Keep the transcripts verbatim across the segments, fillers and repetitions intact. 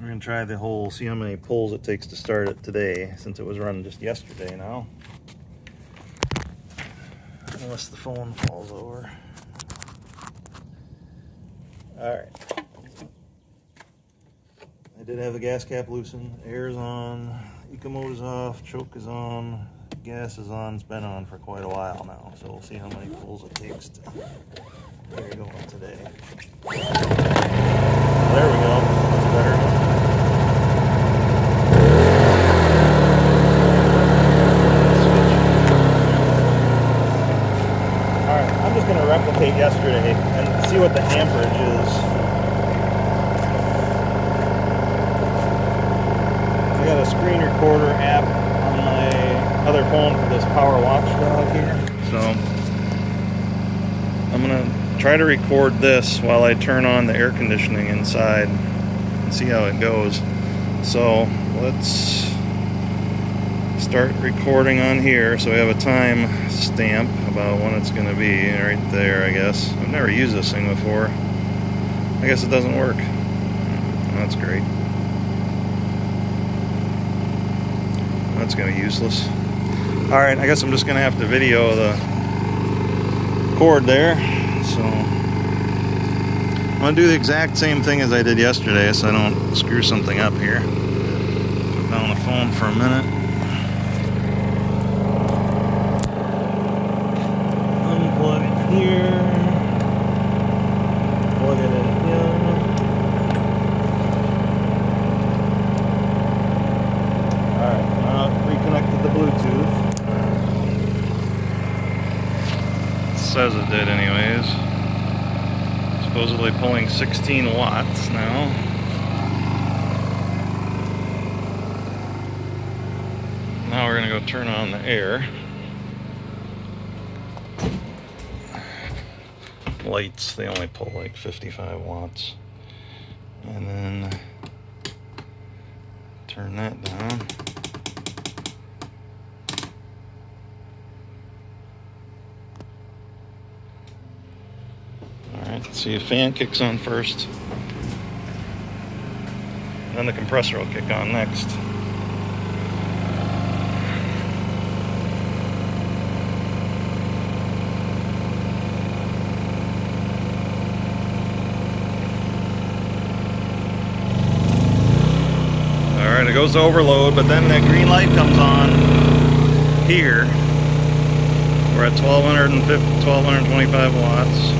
We're gonna try the whole, see how many pulls it takes to start it today, since it was running just yesterday now. Unless the phone falls over. All right. I did have the gas cap loosened, air's on, eco mode is off, choke is on, gas is on, it's been on for quite a while now. So we'll see how many pulls it takes to get it going today. There we go, that's better. Gonna replicate yesterday and see what the amperage is. I got a screen recorder app on my other phone for this power watchdog here, so I'm gonna try to record this while I turn on the air conditioning inside and see how it goes. So let's start recording on here, so we have a time stamp about when it's going to be right there. I guess I've never used this thing before. I guess it doesn't work. That's great. That's going to be useless. All right, I guess I'm just going to have to video the cord there. So I'm going to do the exact same thing as I did yesterday, so I don't screw something up here. Put down the phone for a minute. Here, plug it in here. Alright, now I've reconnected the Bluetooth. It says it did anyways. Supposedly pulling sixteen watts now. Now we're going to go turn on the air. Lights, they only pull like fifty-five watts. And then turn that down. Alright, let's see if fan kicks on first. And then the compressor will kick on next. It goes to overload, but then that green light comes on here. We're at twelve twenty-five watts.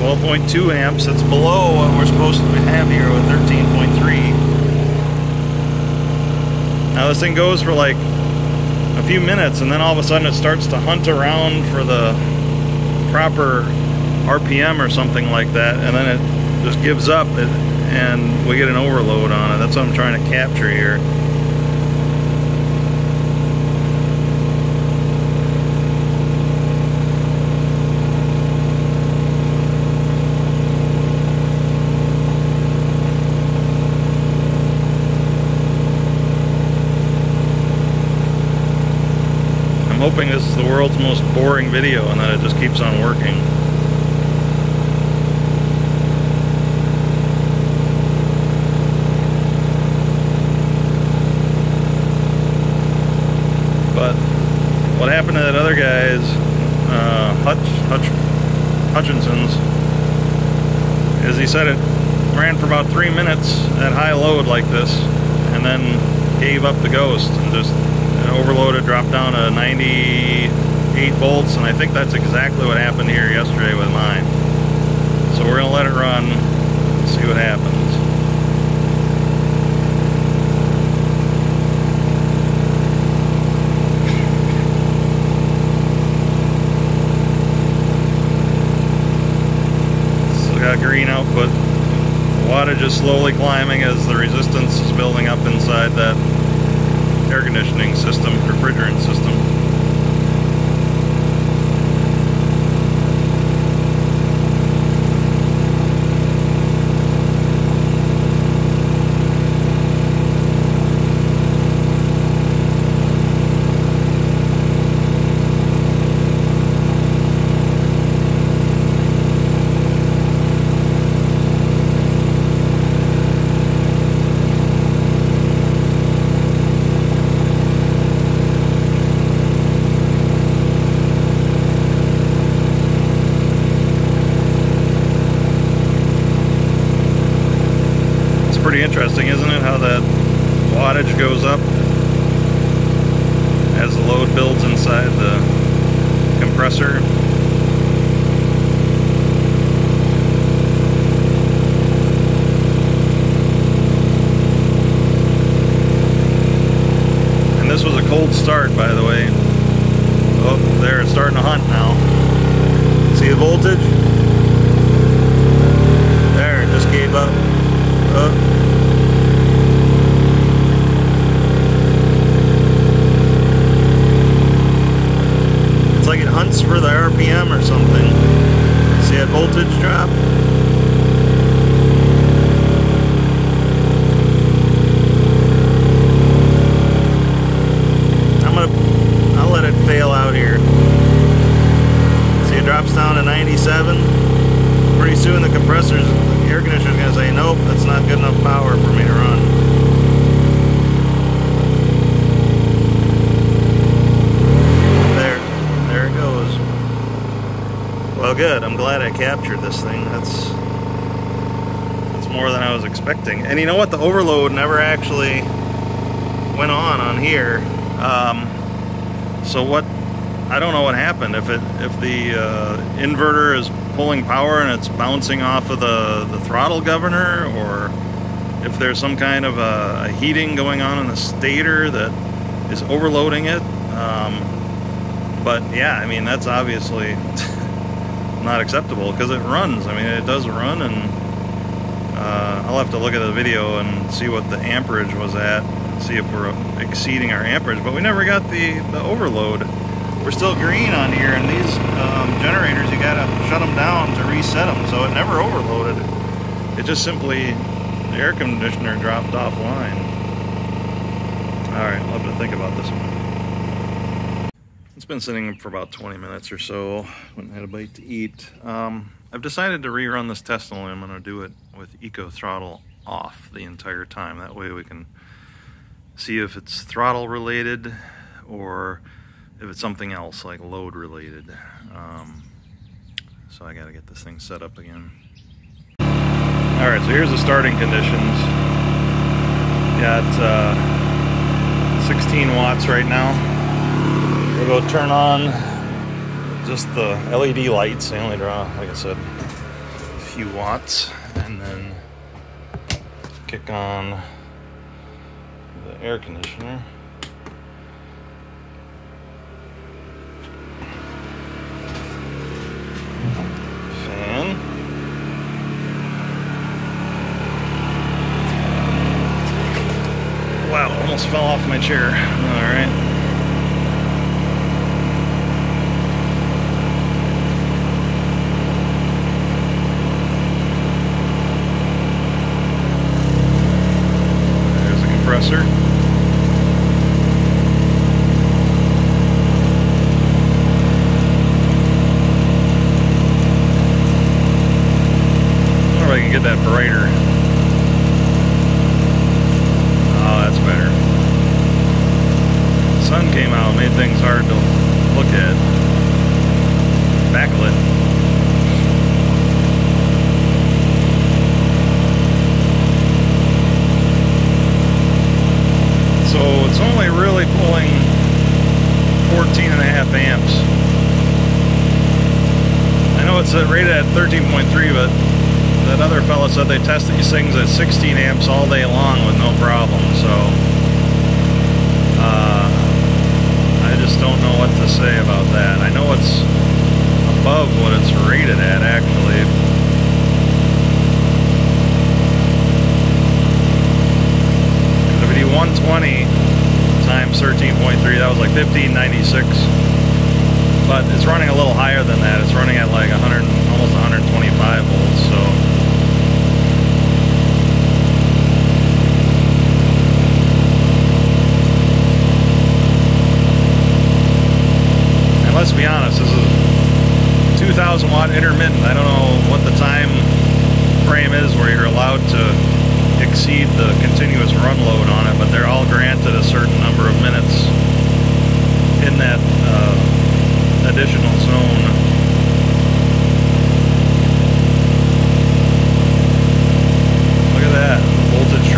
twelve point two amps, that's below what we're supposed to have here with thirteen point three. Now this thing goes for like a few minutes, and then all of a sudden it starts to hunt around for the proper R P M or something like that, and then it just gives up and we get an overload on it. That's what I'm trying to capture here. I'm hoping this is the world's most boring video and that it just keeps on working. But what happened to that other guy's, uh, Hutch, Hutch, Hutchinson's, is he said it ran for about three minutes at high load like this and then gave up the ghost and just overloaded, dropped down to ninety-eight volts, and I think that's exactly what happened here yesterday with mine. So we're gonna let it run, see what happens. Still got green output. Wattage is slowly climbing as the resistance is building up inside that air conditioning system, refrigerant system. pretty interesting, isn't it, how that wattage goes up as the load builds inside the compressor. And this was a cold start, by the way. Oh, there, it's starting to hunt now. See the voltage? There, it just gave up. Oh. Hunts for the R P M or something. See that voltage drop? I'm gonna, I'll let it fail out here. See, it drops down to ninety-seven. Pretty soon the compressors, the air conditioner's gonna say, nope, that's not good enough power for me to run. Well, good. I'm glad I captured this thing. That's that's more than I was expecting. And you know what? The overload never actually went on on here. Um, so what? I don't know what happened. If it if the uh, inverter is pulling power and it's bouncing off of the the throttle governor, or if there's some kind of a, a heating going on in the stator that is overloading it. Um, but yeah, I mean that's obviously. Not acceptable because it runs. I mean, it does run, and uh, I'll have to look at the video and see what the amperage was at, see if we're exceeding our amperage. But we never got the the overload. We're still green on here, and these um, generators, you gotta shut them down to reset them, so it never overloaded. It just simply the air conditioner dropped offline. All right, I'll have to think about this one. It's been sitting for about twenty minutes or so. Went and had a bite to eat. Um, I've decided to rerun this test, only I'm going to do it with eco throttle off the entire time. That way we can see if it's throttle related or if it's something else like load related. Um, so I got to get this thing set up again. All right, so here's the starting conditions. Got uh, sixteen watts right now. We'll go turn on just the L E D lights. They only draw, like I said, a few watts. And then kick on the air conditioner. Fan. Wow, almost fell off my chair. All right. Said they tested these things at sixteen amps all day long with no problem, so uh, I just don't know what to say about that. I know it's above what it's rated at, actually. If you do one twenty times thirteen point three, that was like fifteen ninety-six, but it's running a little higher than that. It's running at like one hundred, almost one hundred twenty-five volts, so let's be honest, this is two thousand watt intermittent. I don't know what the time frame is where you're allowed to exceed the continuous run load on it, but they're all granted a certain number of minutes in that uh, additional zone. Look at that voltage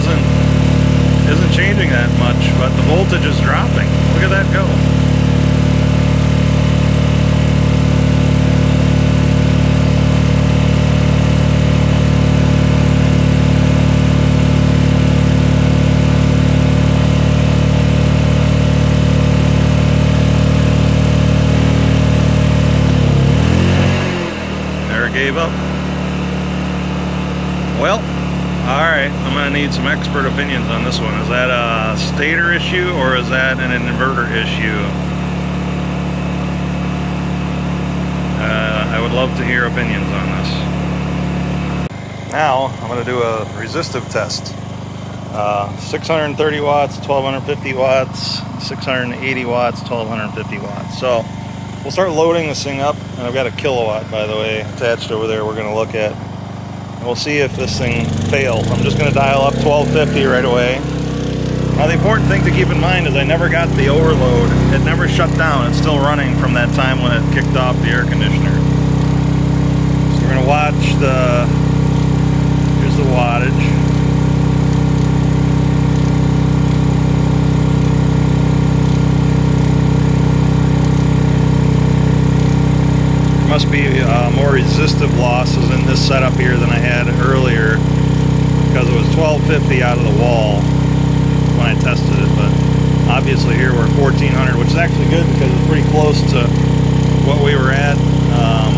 doesn't isn't changing that much, but the voltage is dropping. Look at that go. Gave up. Well, all right, I'm gonna need some expert opinions on this one. Is that a stator issue or is that an inverter issue? Uh, I would love to hear opinions on this. Now I'm gonna do a resistive test. Uh, six hundred thirty watts, twelve fifty watts, six hundred eighty watts, twelve fifty watts. So we'll start loading this thing up, and I've got a kilowatt, by the way, attached over there we're going to look at. And we'll see if this thing fails. I'm just going to dial up twelve fifty right away. Now, the important thing to keep in mind is I never got the overload. It never shut down. It's still running from that time when it kicked off the air conditioner. So we're going to watch the... Here's the wattage. Must be uh, more resistive losses in this setup here than I had earlier, because it was twelve fifty out of the wall when I tested it, but obviously here we're fourteen hundred, which is actually good because it's pretty close to what we were at um,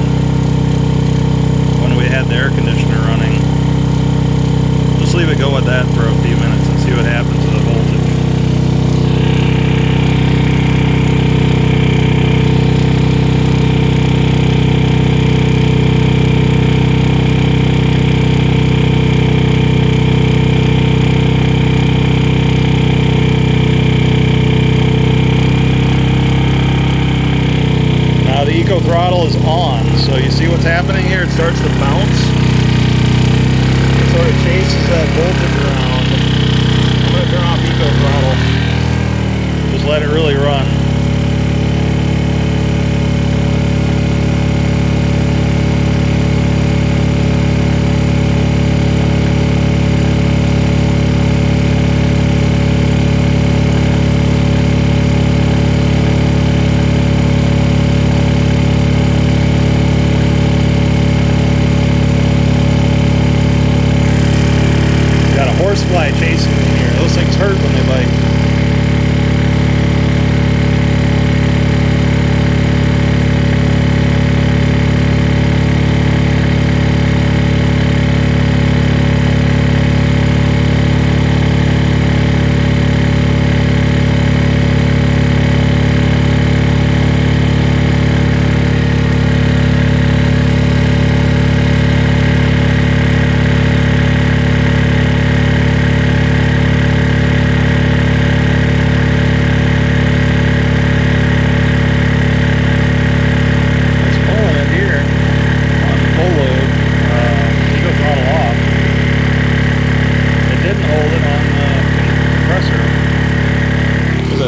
when we had the air conditioner running. Just leave it go with that for a few minutes and see what happens to the voltage. Throttle is on, so you see what's happening here. It starts to bounce. It sort of chases that voltage around. I'm going to turn off eco throttle. Just let it really run. Horsefly chasing in here. Those things hurt when they bite.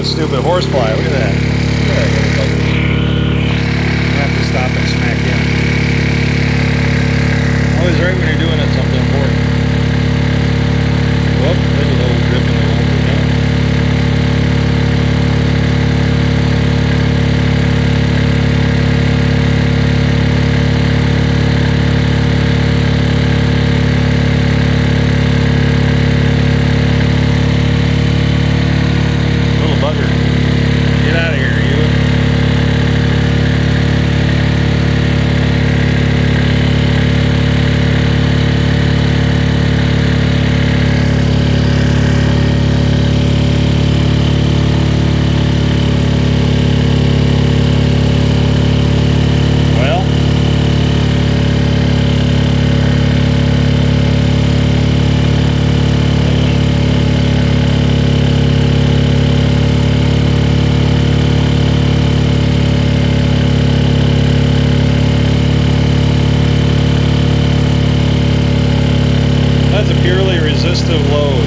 Stupid horsefly, look at that. I have to stop and smack in. Always right when you're doing it, something important. Whoop, there's a little drip in the water load.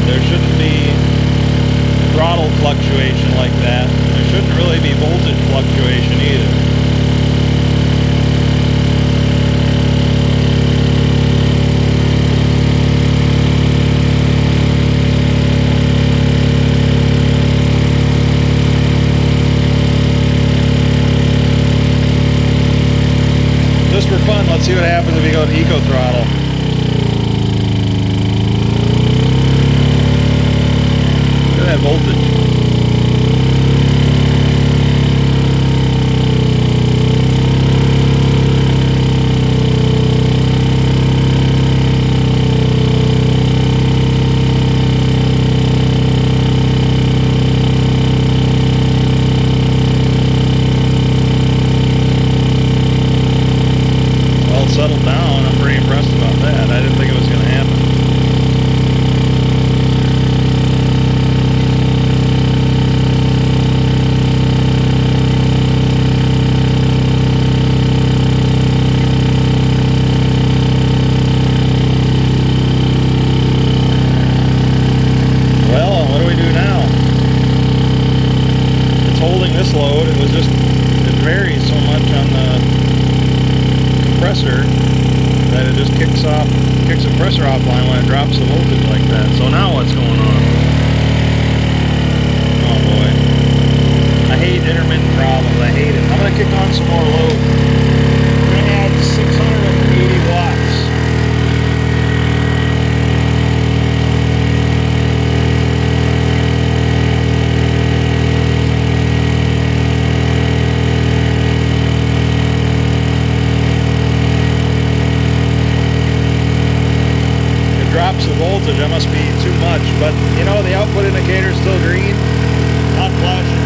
There shouldn't be throttle fluctuation like that. There shouldn't really be voltage fluctuation either. Let's see what happens if we go to eco throttle. That voltage. Well, it settled down. I'm pretty impressed about that. I didn't think it was going to happen. This load, it was just, it varies so much on the compressor that it just kicks off, kicks the pressure offline when it drops the voltage like that. So now what's going on? Oh boy. I hate intermittent problems. I hate it. I'm going to kick on some more load. I'm going to add six hundred eighty watts. Drops the voltage, that must be too much, but you know the output indicator is still green. Not flashing.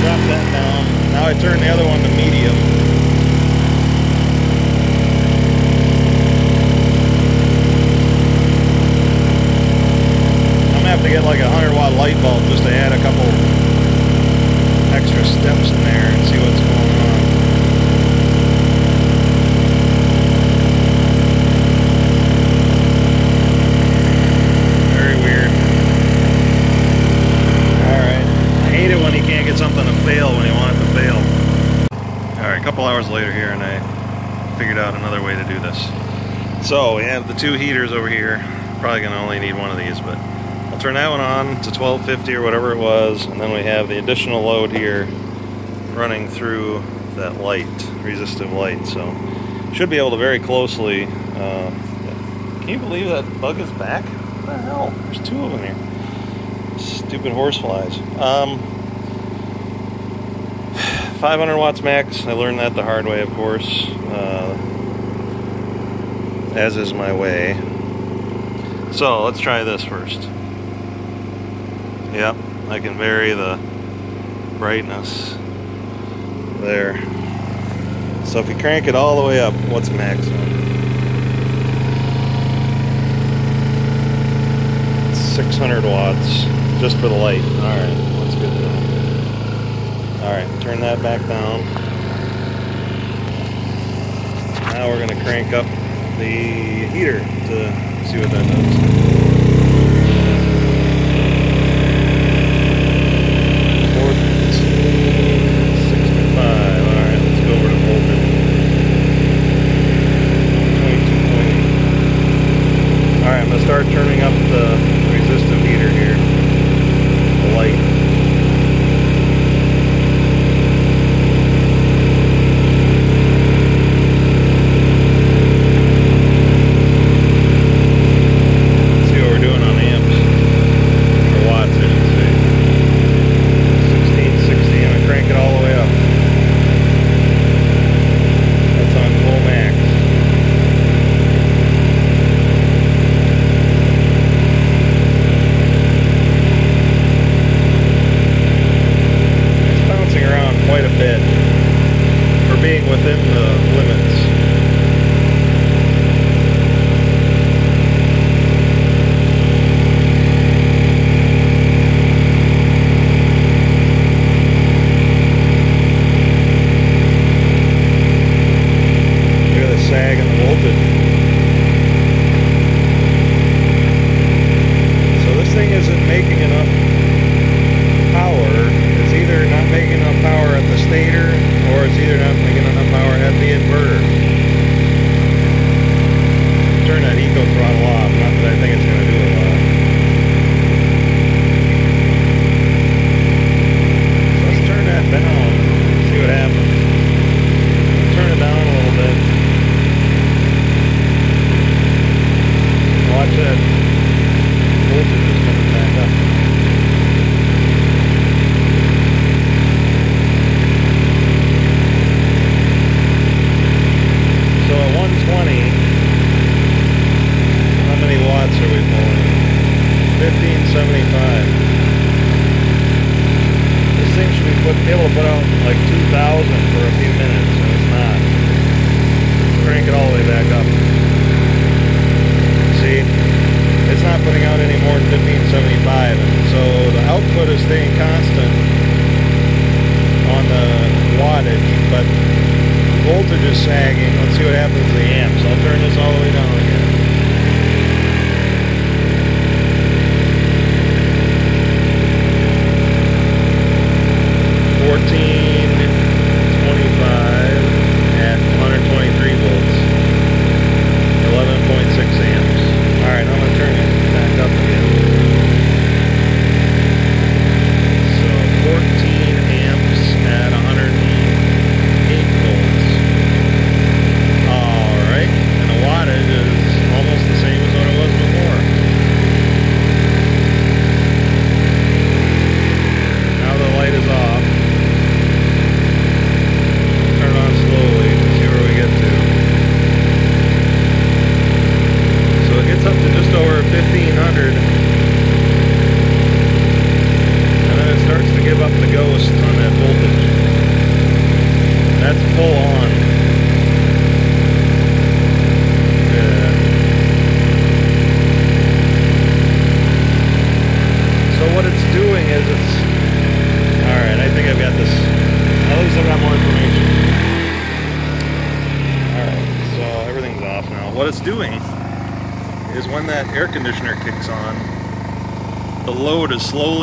Drop that down. Now I turn the other one to medium. I'm gonna have to get like a hundred watt light bulb just to add a couple extra steps in there and see what's going on. Hours later here, and I figured out another way to do this. So we have the two heaters over here. Probably gonna only need one of these, but I'll turn that one on to twelve fifty or whatever it was, and then we have the additional load here running through that light, resistive light. So should be able to very closely. Uh, can you believe that bug is back? What the hell? There's two of them here. Stupid horseflies. Um, five hundred watts max. I learned that the hard way, of course, uh, as is my way. So let's try this first. Yep, I can vary the brightness there. So if you crank it all the way up, what's maximum? six hundred watts just for the light. Alright, let's get that. Alright, turn that back down. Now we're going to crank up the heater to see what that does. fourteen sixty-five. Alright, let's go over to voltage. twenty-two point eight. Alright, I'm going to start turning up the resistive heater here. The light.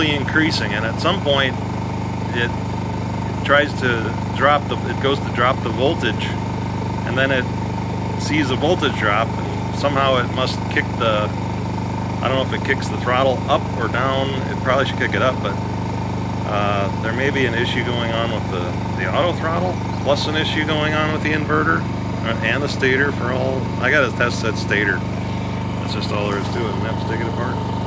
Increasing, and at some point it tries to drop the it goes to drop the voltage, and then it sees a voltage drop, and somehow it must kick the I don't know if it kicks the throttle up or down. It probably should kick it up, but uh, there may be an issue going on with the, the auto throttle, plus an issue going on with the inverter and the stator. For all I got a test set stator. That's just all there is to it. We have to take it apart.